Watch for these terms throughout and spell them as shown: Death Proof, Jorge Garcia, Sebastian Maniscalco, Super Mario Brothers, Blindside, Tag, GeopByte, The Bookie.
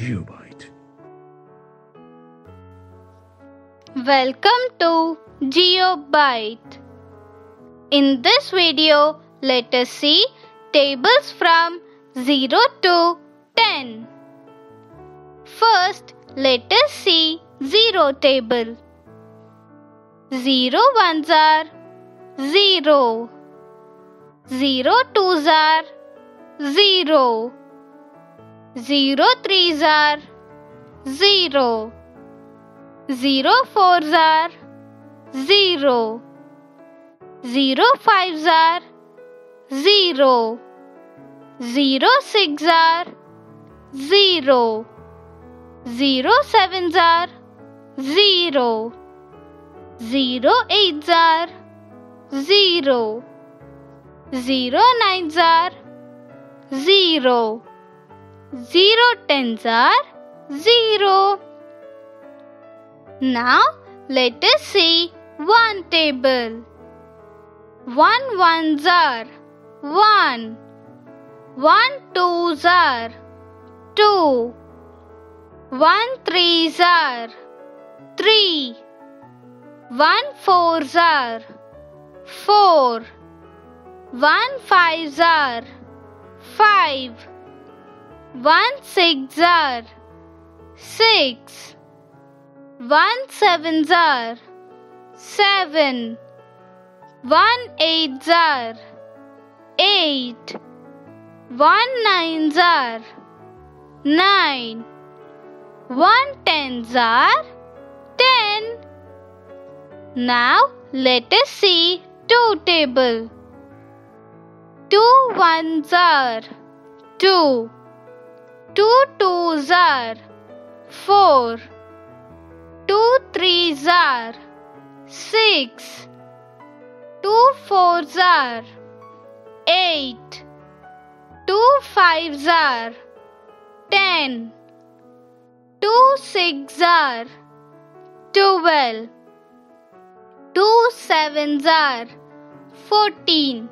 GeopByte. Welcome to GeopByte. In this video, let us see tables from 0 to 10. First, let us see 0 table. 0 ones are 0. 0 twos are 0. 0 threes are 0. 0 fours are 0. 0 fives are 0. 0 six are 0. 0 sevens are 0. 0 eights are 0. 0 nines are 0. 0 tens are 0. Now let us see 1 table. 1 ones are 1. 1 twos are 2. 1 threes are 3. 1 fours are 4. 1 fives are 5. 1 six are 6. 1 sevens are 7. 1 eights are 8. 1 nines are 9. 1 tens are 10. Now let us see 2 table. 2 ones are 2. 2 twos are 4. 2 threes are 6. 2 fours are 8. 2 fives are 10. 2 six are 12. 2 sevens are 14.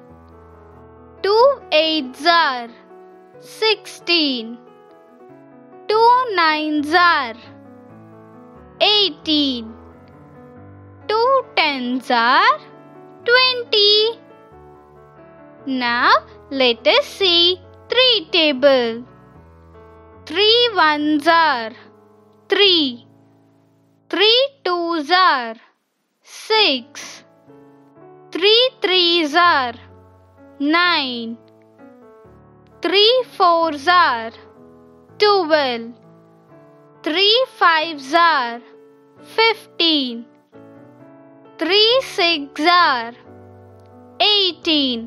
2 eights are 16. 2 nines are 18. 2 tens are 20. Now let us see 3 table. 3 ones are 3. 3 twos are 6. 3 threes are 9. 3 fours are 12. 3 fives are 15. 3 sixes are 18.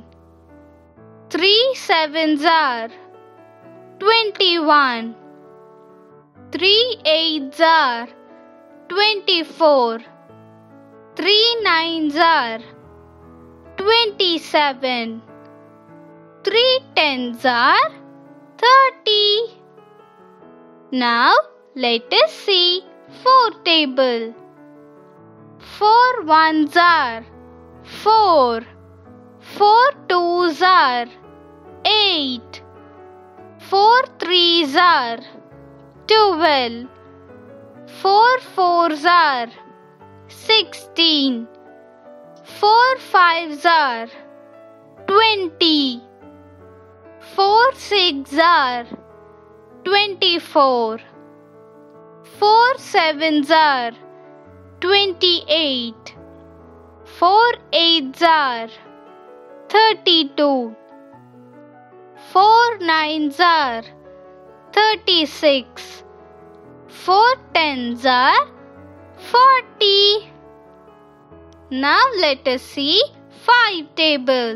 3 sevens are 21. 3 eights are 24. 3 nines are 27. 3 tens are 30. Now let us see 4 table. 4 ones are 4. 4 twos are 8. 4 threes are 12. 4 fours are 16. 4 fives are 20. 4 sixes are 24. 4 sevens are 28. 4 eights are 32. 4 nines are 36. 4 tens are 40. Now let us see 5 table.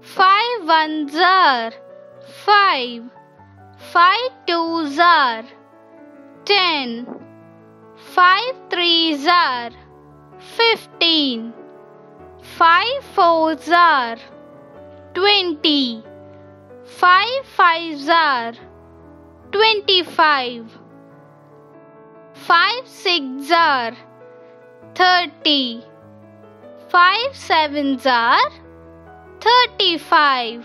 5 ones are 5. 5 twos are 10. 5 threes are 15. 5 fours are 20. 5 fives are 25. 5 sixes are 30. 5 sevens are 35.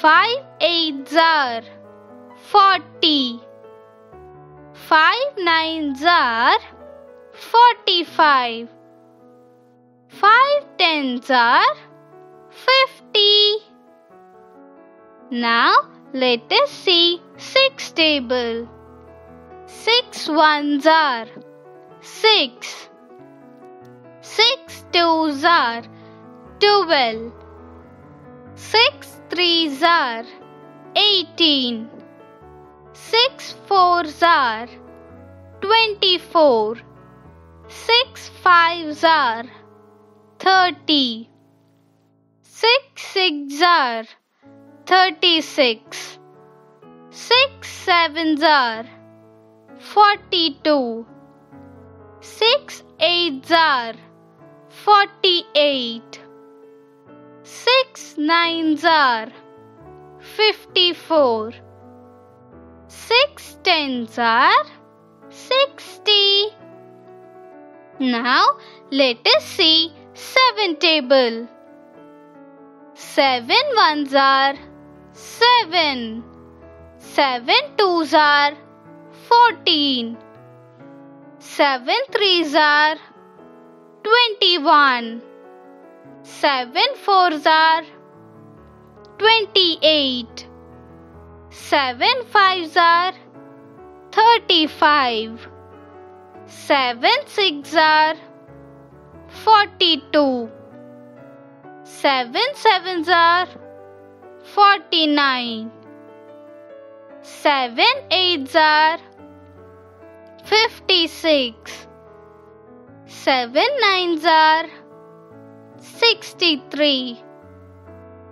5 eights are 40. 5 nines are 45. 5 tens are 50. Now let us see 6 table. 6 ones are 6. 6 twos are 12. 6 threes are 18. 6 fours are 24. 6 fives are 30. 6 sixes are 36. 6 sevens are 42. 6 eights are 48. 6 nines are 54. 6 tens are 60. Now let us see 7 table. 7 ones are 7. 7 twos are 14. 7 threes are 21. 7 fours are 28. 7 fives are 35. 7 sixes are 42. 7 sevens are 49. 7 eights are 56. 7 nines are 63.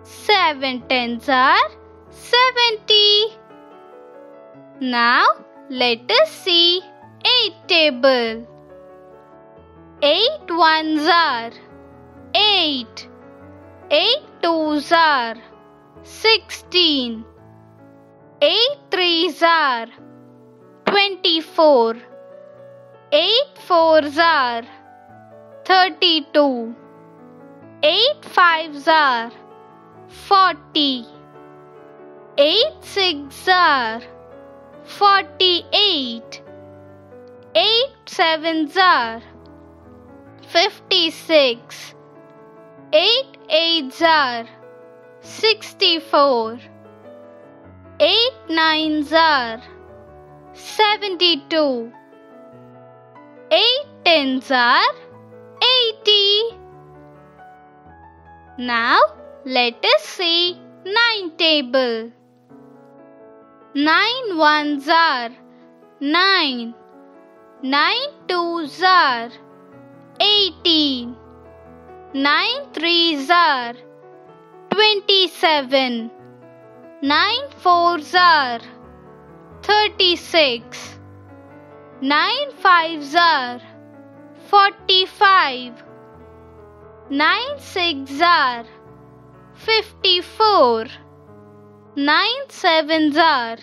7 tens are 70. Now let us see 8 table. 8 ones are 8. 8 twos are 16. 8 threes are 24. 8 fours are 32. 8 fives are 40. 8 sixes are 48. 8 sevens are 56. 8 eights are 64. 8 nines are 72. 8 tens are 80. Now let us see 9 table. 9 ones are 9. 9 twos are 18. 9 threes are 27. 9 fours are 36. 9 fives are 45. 9 sixes are 54. 9 sevens are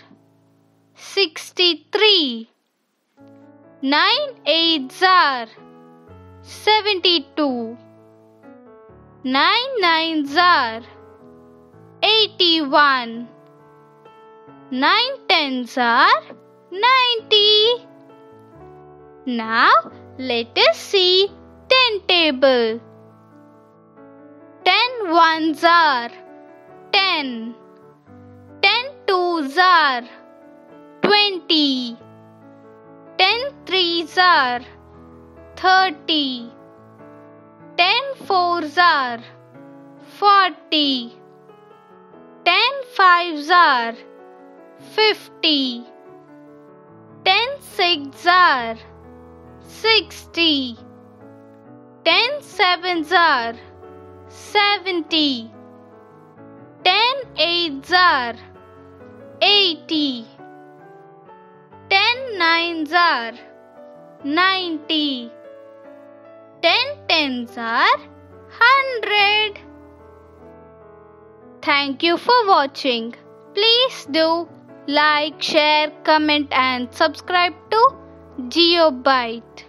63. 9 eights are 72. 9 nines are 81. 9 tens are 90. Now let us see 10 table. 10 ones are 10. 10 twos are 20. 10 threes are 30. 10 fours are 40. 10 fives are 50. 10 sixes are 60. 10 sevens are 70. 10 eights are 80. 10 nines are 90. 10 tens are 100. Thank you for watching. Please do like, share, comment and subscribe to GeopByte.